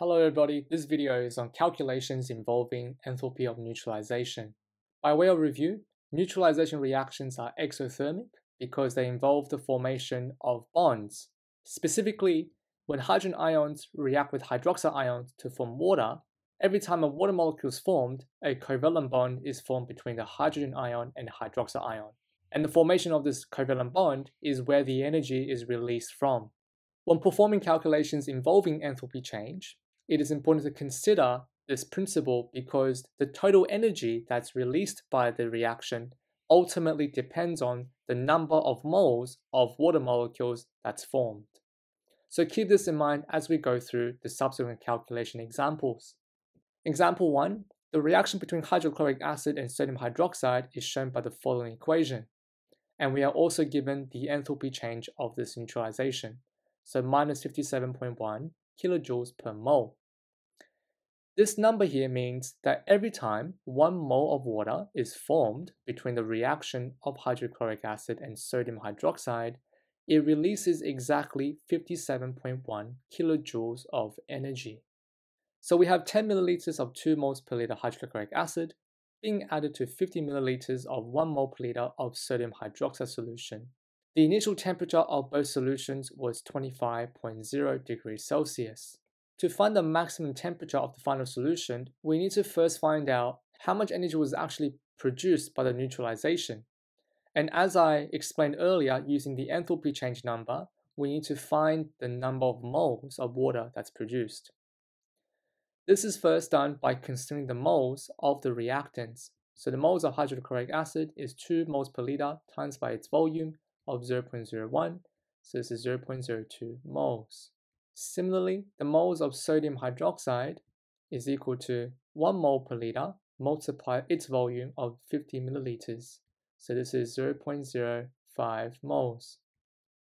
Hello everybody, this video is on calculations involving enthalpy of neutralization. By way of review, neutralization reactions are exothermic because they involve the formation of bonds. Specifically, when hydrogen ions react with hydroxyl ions to form water, every time a water molecule is formed, a covalent bond is formed between the hydrogen ion and hydroxyl ion. And the formation of this covalent bond is where the energy is released from. When performing calculations involving enthalpy change, it is important to consider this principle because the total energy that's released by the reaction ultimately depends on the number of moles of water molecules that's formed. So keep this in mind as we go through the subsequent calculation examples. Example 1, the reaction between hydrochloric acid and sodium hydroxide is shown by the following equation. And we are also given the enthalpy change of this neutralization. So minus 57.1 kilojoules per mole. This number here means that every time 1 mole of water is formed between the reaction of hydrochloric acid and sodium hydroxide, it releases exactly 57.1 kilojoules of energy. So we have 10 milliliters of 2 moles per liter hydrochloric acid being added to 50 milliliters of 1 mole per liter of sodium hydroxide solution. The initial temperature of both solutions was 25.0 degrees Celsius. To find the maximum temperature of the final solution, we need to first find out how much energy was actually produced by the neutralization. And as I explained earlier, using the enthalpy change number, we need to find the number of moles of water that's produced. This is first done by considering the moles of the reactants. So the moles of hydrochloric acid is 2 moles per liter times by its volume of 0.01, so this is 0.02 moles. Similarly, the moles of sodium hydroxide is equal to 1 mole per liter multiply its volume of 50 milliliters, so this is 0.05 moles.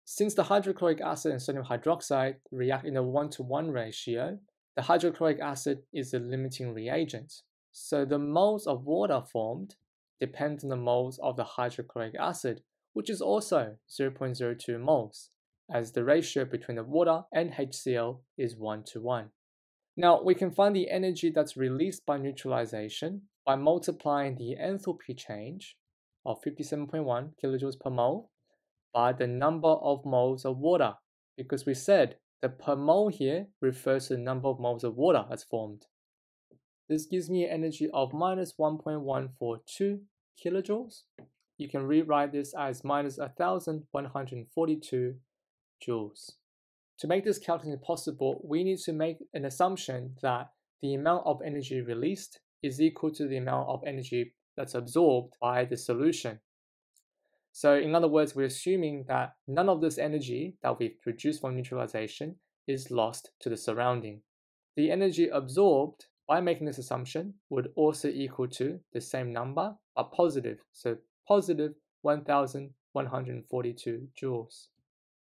Since the hydrochloric acid and sodium hydroxide react in a 1-to-1 ratio, the hydrochloric acid is the limiting reagent. So the moles of water formed depend on the moles of the hydrochloric acid, which is also 0.02 moles, as the ratio between the water and HCl is 1-to-1. Now, we can find the energy that's released by neutralization by multiplying the enthalpy change of 57.1 kilojoules per mole by the number of moles of water, because we said the per mole here refers to the number of moles of water that's formed. This gives me an energy of minus 1.142 kilojoules. You can rewrite this as minus 1,142 joules. To make this calculation possible, we need to make an assumption that the amount of energy released is equal to the amount of energy that's absorbed by the solution. So in other words, we're assuming that none of this energy that we've produced from neutralization is lost to the surrounding. The energy absorbed by making this assumption would also equal to the same number, but positive. So positive 1,142 joules.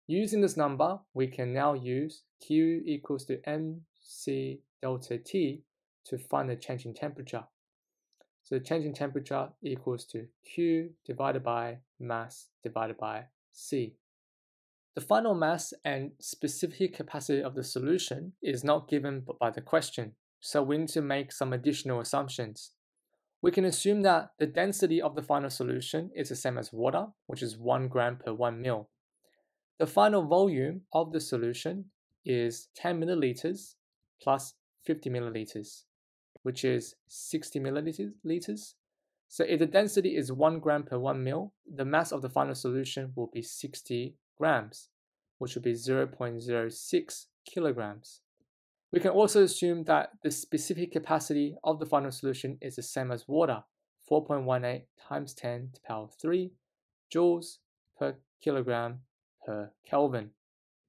Using this number, we can now use Q equals to mc delta T to find the change in temperature. So the change in temperature equals to Q divided by mass divided by C. The final mass and specific capacity of the solution is not given by the question, so we need to make some additional assumptions. We can assume that the density of the final solution is the same as water, which is 1 gram per 1 mil. The final volume of the solution is 10 milliliters plus 50 milliliters, which is 60 milliliters. So if the density is 1 gram per 1 mil, the mass of the final solution will be 60 grams, which will be 0.06 kilograms. We can also assume that the specific capacity of the final solution is the same as water, 4.18 times 10 to the power 3 joules per kilogram per Kelvin.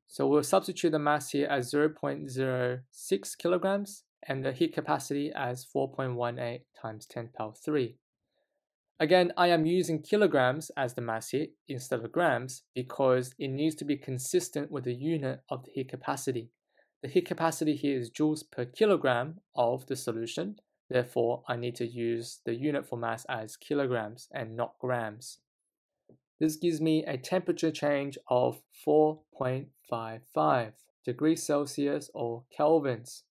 So we'll substitute the mass here as 0.06 kilograms and the heat capacity as 4.18 times 10 to the power 3. Again, I am using kilograms as the mass here instead of grams because it needs to be consistent with the unit of the heat capacity. The heat capacity here is joules per kilogram of the solution. Therefore, I need to use the unit for mass as kilograms and not grams. This gives me a temperature change of 4.55 degrees Celsius or kelvins.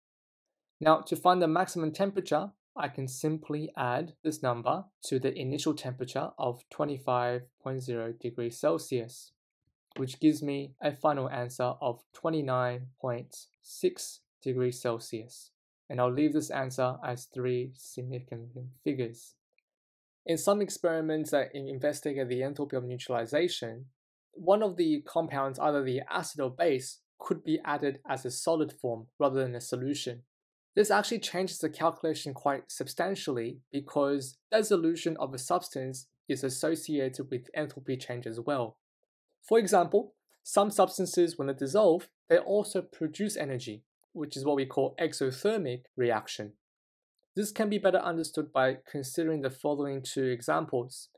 Now, to find the maximum temperature, I can simply add this number to the initial temperature of 25.0 degrees Celsius, which gives me a final answer of 29.6 degrees Celsius. And I'll leave this answer as three significant figures. In some experiments that investigate the enthalpy of neutralization, one of the compounds, either the acid or base, could be added as a solid form rather than a solution. This actually changes the calculation quite substantially because the solution of a substance is associated with enthalpy change as well. For example, some substances, when they dissolve, they also produce energy, which is what we call exothermic reaction. This can be better understood by considering the following two examples.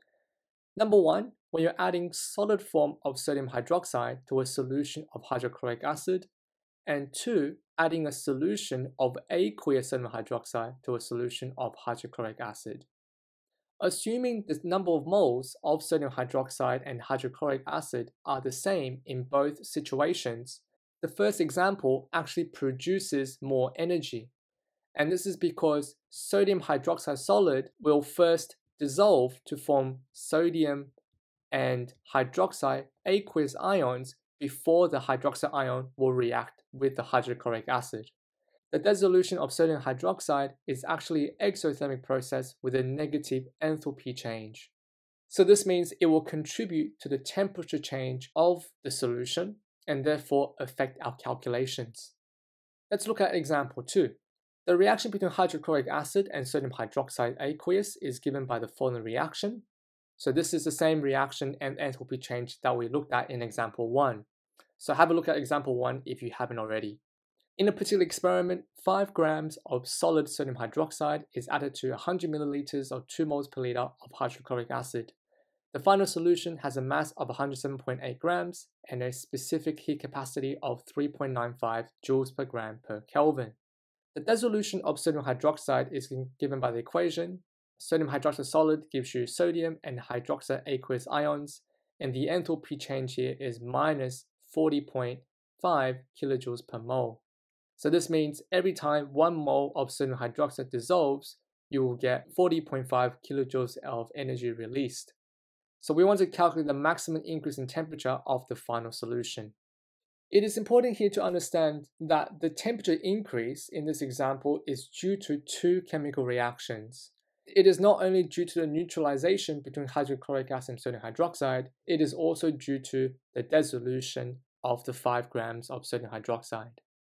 Number one, when you're adding solid form of sodium hydroxide to a solution of hydrochloric acid, and two, adding a solution of aqueous sodium hydroxide to a solution of hydrochloric acid. Assuming the number of moles of sodium hydroxide and hydrochloric acid are the same in both situations, the first example actually produces more energy. And this is because sodium hydroxide solid will first dissolve to form sodium and hydroxide aqueous ions before the hydroxide ion will react with the hydrochloric acid. The dissolution of sodium hydroxide is actually an exothermic process with a negative enthalpy change. So this means it will contribute to the temperature change of the solution and therefore affect our calculations. Let's look at example 2. The reaction between hydrochloric acid and sodium hydroxide aqueous is given by the following reaction. So this is the same reaction and enthalpy change that we looked at in example 1. So have a look at example 1 if you haven't already. In a particular experiment, 5 grams of solid sodium hydroxide is added to 100 milliliters or 2 moles per liter of hydrochloric acid. The final solution has a mass of 107.8 grams and a specific heat capacity of 3.95 joules per gram per Kelvin. The dissolution of sodium hydroxide is given by the equation. Sodium hydroxide solid gives you sodium and hydroxide aqueous ions, and the enthalpy change here is minus 40.5 kilojoules per mole. So this means every time 1 mole of sodium hydroxide dissolves, you will get 40.5 kilojoules of energy released. So we want to calculate the maximum increase in temperature of the final solution. It is important here to understand that the temperature increase in this example is due to two chemical reactions. It is not only due to the neutralization between hydrochloric acid and sodium hydroxide, it is also due to the dissolution of the 5 grams of sodium hydroxide.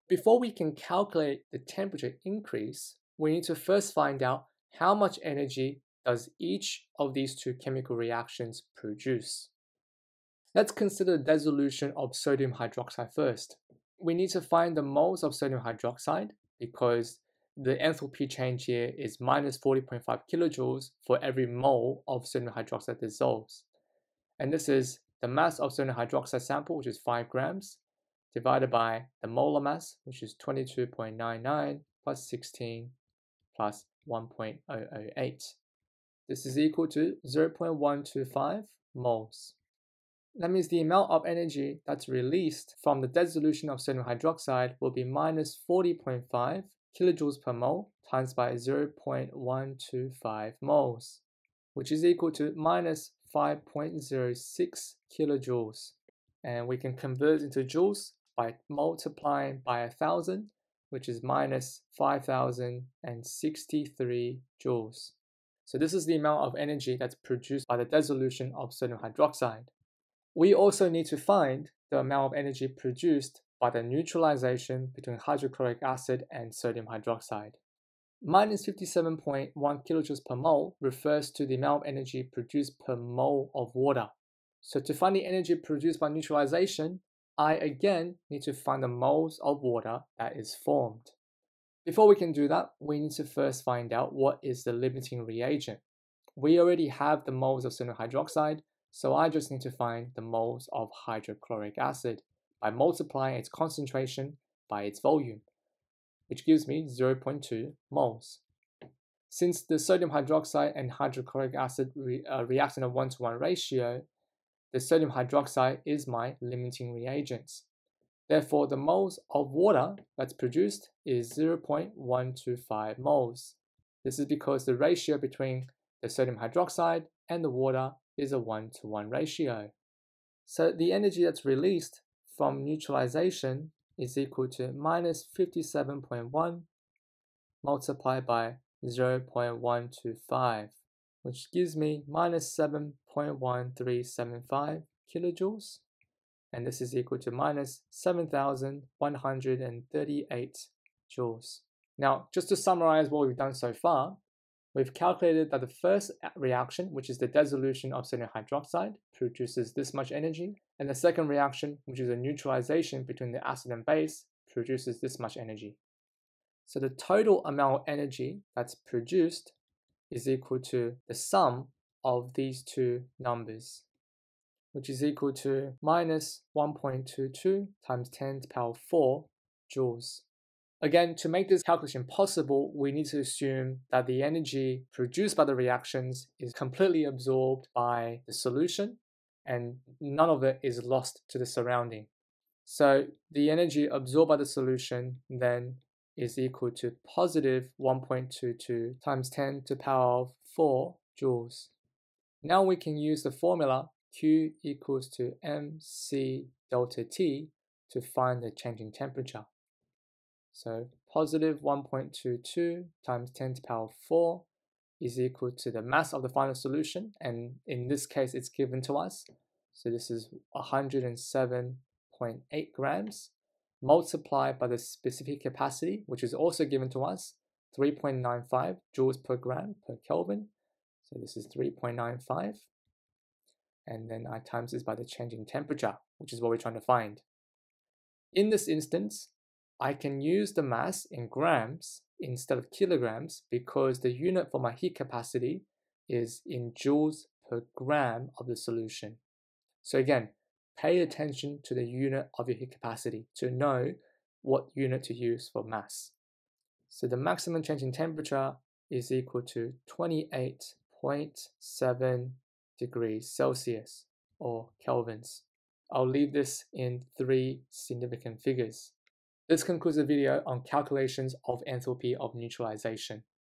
Before we can calculate the temperature increase, we need to first find out how much energy does each of these two chemical reactions produce. Let's consider the dissolution of sodium hydroxide first. We need to find the moles of sodium hydroxide because the enthalpy change here is minus 40.5 kilojoules for every mole of sodium hydroxide dissolves. And this is the mass of sodium hydroxide sample, which is 5 grams, divided by the molar mass, which is 22.99 plus 16 plus 1.008. This is equal to 0.125 moles. That means the amount of energy that's released from the dissolution of sodium hydroxide will be minus 40.5 kilojoules per mole times by 0.125 moles, which is equal to minus 5.06 kilojoules. And we can convert into joules by multiplying by 1,000, which is minus 5,063 joules. So this is the amount of energy that's produced by the dissolution of sodium hydroxide. We also need to find the amount of energy produced by the neutralization between hydrochloric acid and sodium hydroxide. Minus 57.1 kilojoules per mole refers to the amount of energy produced per mole of water. So to find the energy produced by neutralization, I again need to find the moles of water that is formed. Before we can do that, we need to first find out what is the limiting reagent. We already have the moles of sodium hydroxide, so I just need to find the moles of hydrochloric acid by multiplying its concentration by its volume, which gives me 0.2 moles. Since the sodium hydroxide and hydrochloric acid react in a 1:1 ratio, the sodium hydroxide is my limiting reagent. Therefore, the moles of water that's produced is 0.125 moles. This is because the ratio between the sodium hydroxide and the water is a 1-to-1 ratio. So the energy that's released from neutralization is equal to minus 57.1 multiplied by 0.125, which gives me minus 7.1375 kilojoules, and this is equal to minus 7,138 joules. Now, just to summarize what we've done so far, we've calculated that the first reaction, which is the dissolution of sodium hydroxide, produces this much energy, and the second reaction, which is a neutralization between the acid and base, produces this much energy. So the total amount of energy that's produced is equal to the sum of these two numbers, which is equal to minus 1.22 times 10 to the power 4 joules. Again, to make this calculation possible, we need to assume that the energy produced by the reactions is completely absorbed by the solution and none of it is lost to the surrounding. So the energy absorbed by the solution then is equal to positive 1.22 times 10 to the power 4 joules. Now we can use the formula Q equals to mc delta T to find the change in temperature. So positive 1.22 times 10 to the power 4 is equal to the mass of the final solution, and in this case it's given to us. So this is 107.8 grams multiplied by the specific capacity, which is also given to us, 3.95 joules per gram per Kelvin. So this is 3.95. And then I times this by the change in temperature, which is what we're trying to find. In this instance, I can use the mass in grams instead of kilograms because the unit for my heat capacity is in joules per gram of the solution. So again, pay attention to the unit of your heat capacity to know what unit to use for mass. So the maximum change in temperature is equal to 28.7 degrees Celsius, or kelvins. I'll leave this in three significant figures. This concludes the video on calculations of enthalpy of neutralization.